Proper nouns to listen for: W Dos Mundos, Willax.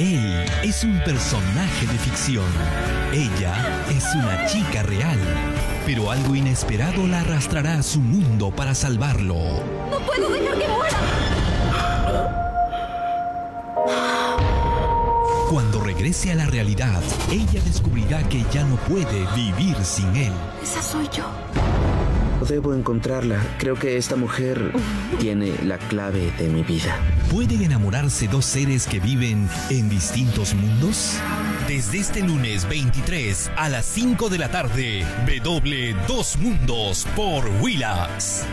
Él es un personaje de ficción. Ella es una chica real. Pero algo inesperado la arrastrará a su mundo para salvarlo. ¡No puedo dejar que muera! Cuando regrese a la realidad, ella descubrirá que ya no puede vivir sin él. Esa soy yo. Debo encontrarla. Creo que esta mujer tiene la clave de mi vida. ¿Pueden enamorarse dos seres que viven en distintos mundos? Desde este lunes 23 a las 5 de la tarde, W Dos Mundos por Willax.